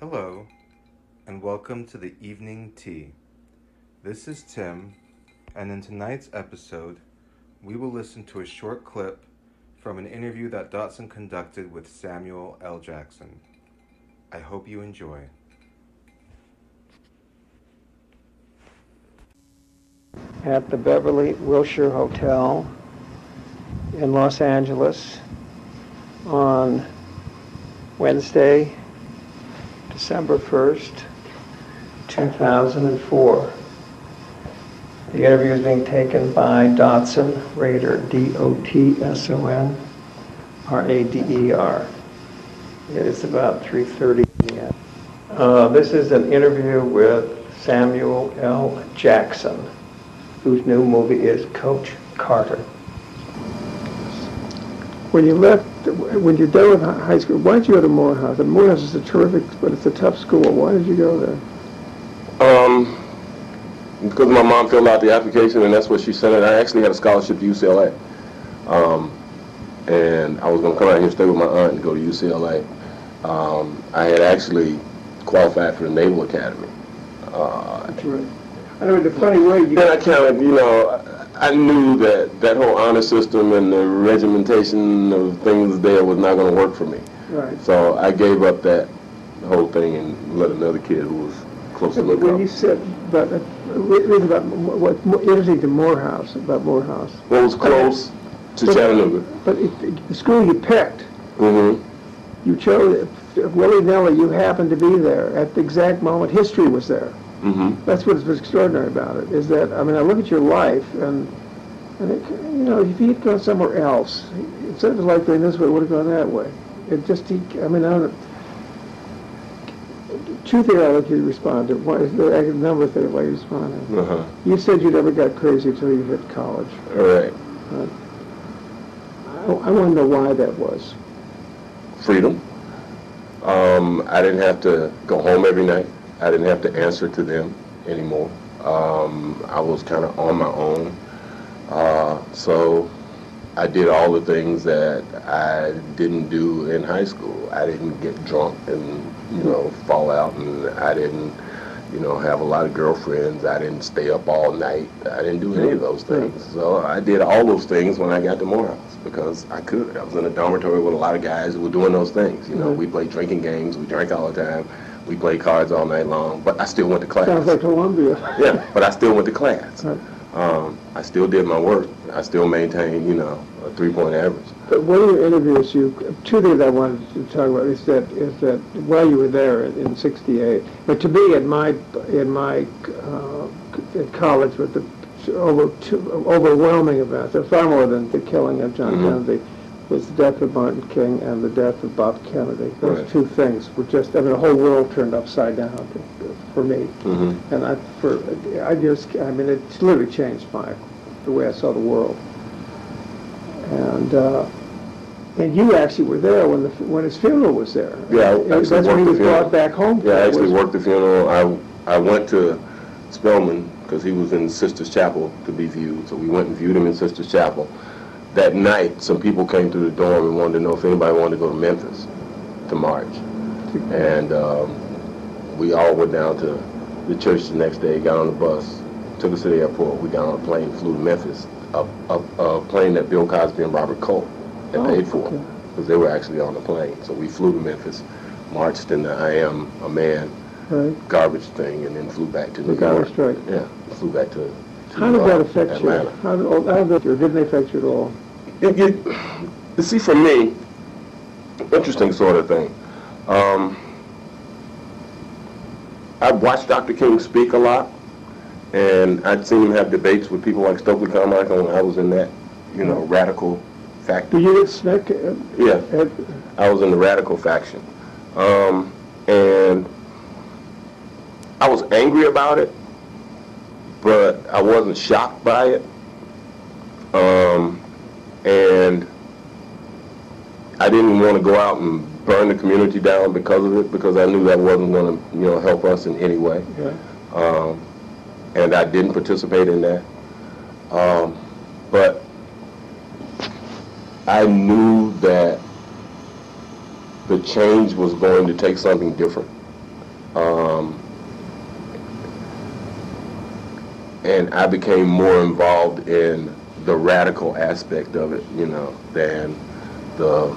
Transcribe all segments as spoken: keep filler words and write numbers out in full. Hello, and welcome to The Evening Tea. This is Tim, and in tonight's episode, we will listen to a short clip from an interview that Dotson conducted with Samuel L. Jackson. I hope you enjoy. At the Beverly Wilshire Hotel in Los Angeles on Wednesday, December first, two thousand four. The interview is being taken by Dotson Rader, D O T S O N R A D E R. It is about three thirty p m Uh, this is an interview with Samuel L. Jackson, whose new movie is Coach Carter. When you left, when you're done with high school, why did you go to Morehouse? And Morehouse is a terrific, but it's a tough school. Why did you go there? Um, because my mom filled out the application, and that's what she sent it. I actually had a scholarship to U C L A, um, and I was going to come out here and stay with my aunt and go to U C L A. Um, I had actually qualified for the Naval Academy. Uh, that's right. I know, the funny way you. Then I kind of, you know. I knew that that whole honor system and the regimentation of things there was not going to work for me. Right. So I gave up that whole thing and let another kid who was close to look up. When you said about, about what's interesting to Morehouse, about Morehouse. Well, it was close but, to but, Chattanooga. But it, it, the school you picked, mm-hmm. you chose it. Willy-nilly, you happened to be there at the exact moment history was there. Mm-hmm. That's what's extraordinary about it, is that, I mean, I look at your life, and, and it, you know, if he'd gone somewhere else, instead of his life going this way, it would have gone that way. It just, he, I mean, I don't know. Two things I'd like you to respond to. One is the number thing I'd like you to respond to. Uh-huh. You said you never got crazy until you hit college. All right. Uh, I, I want to know why that was. Freedom. Um, I didn't have to go home every night. I didn't have to answer to them anymore. Um, I was kind of on my own. Uh, so I did all the things that I didn't do in high school. I didn't get drunk and, you know, fall out, and I didn't, you know, have a lot of girlfriends. I didn't stay up all night. I didn't do any of those things. So I did all those things when I got to Morehouse because I could. I was in a dormitory with a lot of guys who were doing those things. You know, we played drinking games. We drank all the time. We played cards all night long, but I still went to class. Sounds like Columbia. Yeah, but I still went to class. Right. Um, I still did my work. I still maintained, you know, a three-point average. But one of your interviews, you, two things I wanted to talk about is that is that while you were there in sixty-eight, but to be in my in my uh, in college with the over two, overwhelming events, far more than the killing of John mm-hmm. Kennedy. Was the death of Martin King and the death of Bob Kennedy. Those right. two things were just, I mean, the whole world turned upside down for me. Mm-hmm. And I, for, I just, I mean, it literally changed my, the way I saw the world. And uh, and you actually were there when the when his funeral was there. Yeah, I actually That's when he was brought back home. Yeah, I actually was, worked the funeral. I, I went to Spelman because he was in Sister's Chapel to be viewed. So we went and viewed him in Sister's Chapel. That night, some people came through the dorm and wanted to know if anybody wanted to go to Memphis to march. And um, we all went down to the church the next day, got on the bus, took us to the airport, we got on a plane, flew to Memphis, a, a, a plane that Bill Cosby and Robert Cole had oh, paid for, because okay. they were actually on the plane. So we flew to Memphis, marched in the I Am a Man right. garbage thing, and then flew back to the New York. Right. Yeah, flew back to How did that affect Atlanta. you? How did, how did or didn't it affect you at all? It, it, you see, for me, interesting sort of thing. Um, I watched Doctor King speak a lot, and I'd seen him have debates with people like Stokely Carmichael, and I was in that, you know, radical faction. Did you get smacked? Yeah, I was in the radical faction, um, and I was angry about it. But I wasn't shocked by it, um, and I didn't want to go out and burn the community down because of it, because I knew that wasn't going to, you know, help us in any way. Yeah. Um, and I didn't participate in that, um, but I knew that the change was going to take something different. Um, and I became more involved in the radical aspect of it, you know, than the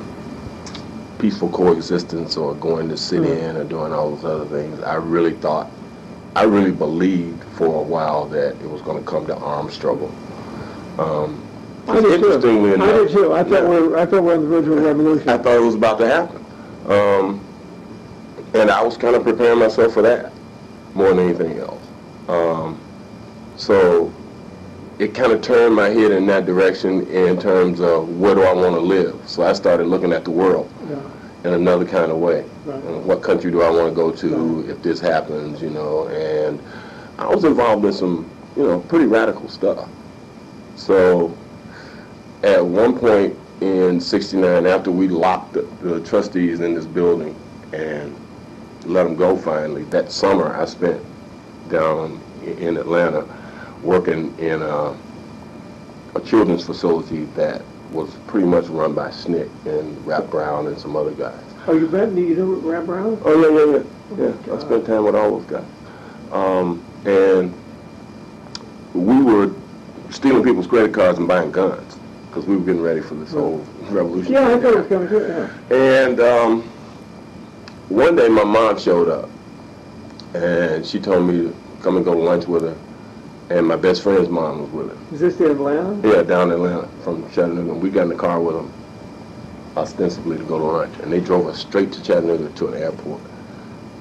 peaceful coexistence or going to sit mm-hmm. in or doing all those other things. I really thought, I really believed for a while that it was going to come to armed struggle. Um, I did interestingly too. Enough, I did too. I thought, yeah. we're, I thought we're in the original revolution. I thought it was about to happen. Um, and I was kind of preparing myself for that more than anything else. Um, so it kind of turned my head in that direction in terms of where do I want to live. So I started looking at the world yeah. in another kind of way. Right. And what country do I want to go to right. if this happens, you know? And I was involved in some, you know, pretty radical stuff. So at one point in sixty-nine, after we locked the, the trustees in this building and let them go finally, that summer I spent down in Atlanta working in a, a children's facility that was pretty much run by S N C C and Rap Brown and some other guys. Oh, you bet? You know Rap Brown? Oh, yeah, yeah, yeah. Oh yeah. I spent time with all those guys. Um, and we were stealing people's credit cards and buying guns because we were getting ready for this whole revolution. Yeah, I thought it was coming too. Yeah. And um, one day my mom showed up and she told me to come and go to lunch with her, and my best friend's mom was with her. Is this in Atlanta? Yeah, down in Atlanta from Chattanooga. We got in the car with them ostensibly to go to lunch, and they drove us straight to Chattanooga to an airport.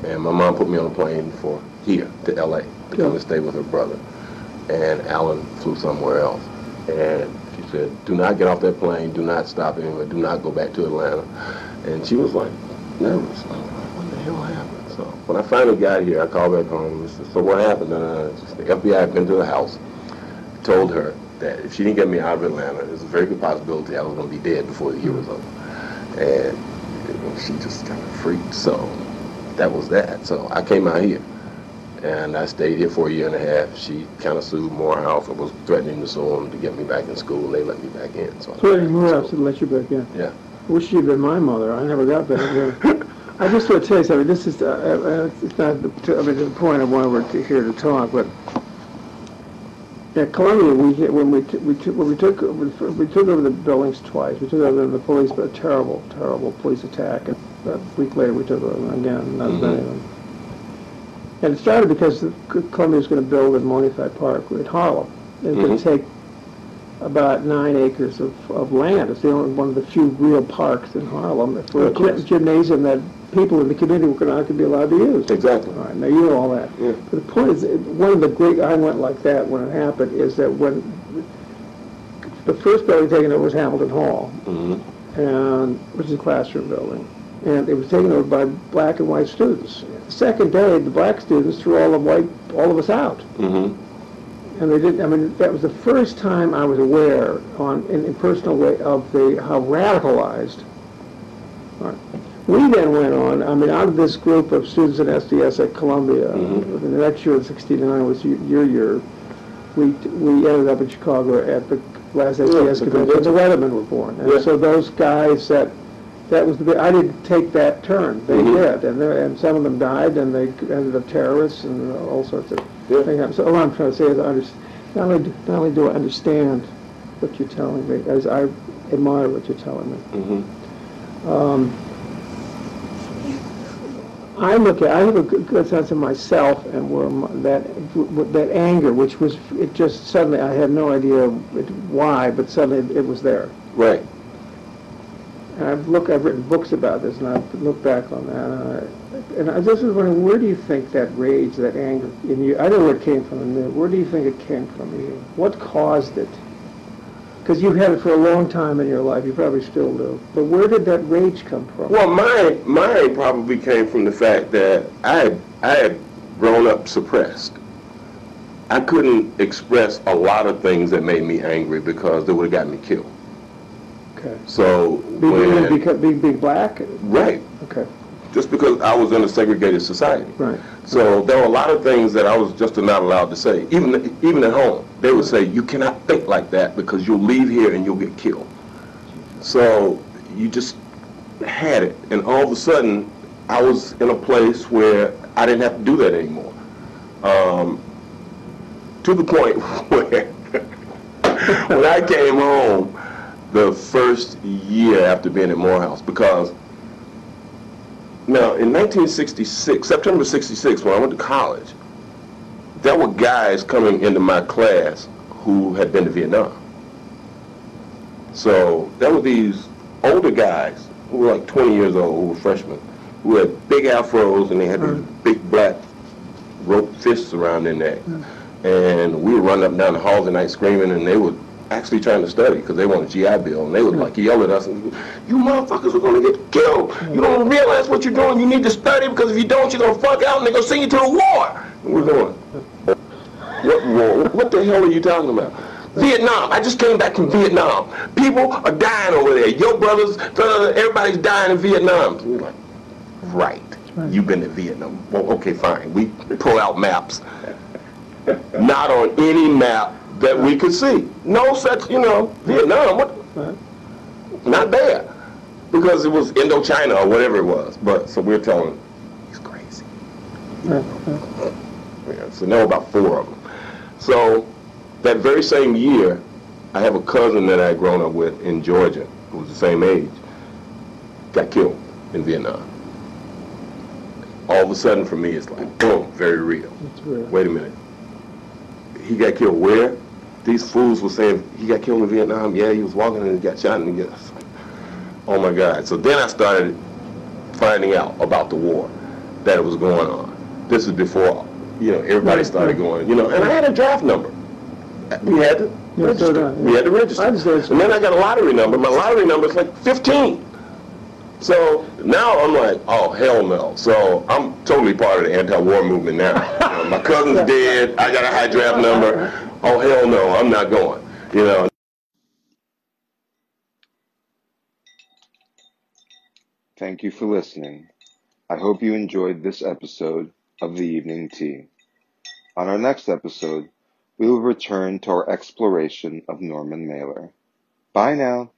And my mom put me on a plane for here to L A to yeah. come and stay with her brother. And Alan flew somewhere else. And she said, do not get off that plane, do not stop anywhere, do not go back to Atlanta. And she was like, nervous. I was like, what the hell happened? So when I finally got here, I called back home and said, so what happened? Uh, the F B I had been to the house, told her that if she didn't get me out of Atlanta, there's a very good possibility I was going to be dead before the year was over. And you know, she just kind of freaked. So that was that. So I came out here. And I stayed here for a year and a half. She kind of sued Morehouse and was threatening to sue him to get me back in school, and they let me back in. So threatening Morehouse to let you back in. Yeah. I wish you'd been my mother. I never got back in. I just want to tell you something. This is uh, uh, it's not the, I mean, the point of why we're here to talk, but at Columbia, we when we t we, t when we took we took over the buildings twice. We took over the police, but a terrible, terrible police attack. And about a week later, we took over them again. Not mm-hmm. anything. And it started because Columbia was going to build in Morningside Park in Harlem. It was mm-hmm. going to take about nine acres of, of land. It's the only one of the few real parks in Harlem for a course. gymnasium that people in the community were not going to be allowed to use. Exactly. All right, now you know all that. Yeah. But the point is, one of the great, I went like that when it happened, is that when the first building taken over was Hamilton Hall, mm-hmm. and which is a classroom building. And it was taken over by black and white students. The second day, the black students threw all the white, all of us out. Mm-hmm. And they didn't. I mean, that was the first time I was aware, on in a personal way, of the how radicalized. Right. We then went on. I mean, out of this group of students at S D S at Columbia, mm-hmm. the next year in sixty-nine was your year. We we ended up in Chicago at the last S D S yeah, convention. The Letterman were born, and yeah. so those guys that. That was the bit. I didn't take that turn. They mm-hmm. did, and there, and some of them died, and they ended up terrorists and all sorts of yeah. things. So all I'm trying to say is, I understand, not only do, not only do I understand what you're telling me, as I admire what you're telling me. Mm-hmm. um, I look at. I have a good, good sense of myself and where my, that that anger, which was it just suddenly I had no idea why, but suddenly it was there. Right. And I've look, I've written books about this, and I've looked back on that. And I, and I just was wondering, where do you think that rage, that anger in you? I don't know where it came from in you. Where do you think it came from in you? What caused it? Because you've had it for a long time in your life. You probably still do. But where did that rage come from? Well, my my probably came from the fact that I had, I had grown up suppressed. I couldn't express a lot of things that made me angry because they would have gotten me killed. Okay. So being, when, being, being black? Right. Okay. Just because I was in a segregated society. Right. So there were a lot of things that I was just not allowed to say. Even even at home, they would say, you cannot think like that because you'll leave here and you'll get killed. So you just had it. And all of a sudden, I was in a place where I didn't have to do that anymore. Um, to the point where when I came home the first year after being at Morehouse, because now in nineteen sixty-six, September sixty-six, when I went to college, there were guys coming into my class who had been to Vietnam. So there were these older guys who were like twenty years old, who were freshmen, who had big afros, and they had mm. these big black rope fists around their neck. Mm. And we were running up and down the halls at night screaming, and they were actually trying to study because they wanted G I Bill. And they would mm. like yell at us, and you motherfuckers are going to get killed. Mm. You don't realize what you're doing. You need to study, because if you don't, you're going to fuck out and they're going to send you to the war. And we're going, what war? What the hell are you talking about? Vietnam. I just came back from Vietnam. People are dying over there. Your brothers, everybody's dying in Vietnam. And we're like, right. right. You've been to Vietnam. Well, okay, fine. We pull out maps. Not on any map that we could see. No such, you know, Vietnam. What? Right. Not there. Because it was Indochina or whatever it was. But so we're telling, he's crazy. Right. Right. Yeah, so there were about four of them. So that very same year, I have a cousin that I had grown up with in Georgia, who was the same age, got killed in Vietnam. All of a sudden, for me, it's like, boom, very real. That's real. Wait a minute. He got killed where? These fools were saying, he got killed in Vietnam. Yeah, he was walking and he got shot. And he got, oh, my God. So then I started finding out about the war that was going on. This is before, you know, everybody started going, you know, and I had a draft number. We had to yeah, register. So I, yeah. We had to register. And then I got a lottery number. My lottery number is like fifteen. So now I'm like, oh, hell no. So I'm totally part of the anti-war movement now. You know, my cousin's dead. I got a high draft number. Oh, hell no. I'm not going. You know. Thank you for listening. I hope you enjoyed this episode of The Evening Tea. On our next episode, we will return to our exploration of Norman Mailer. Bye now.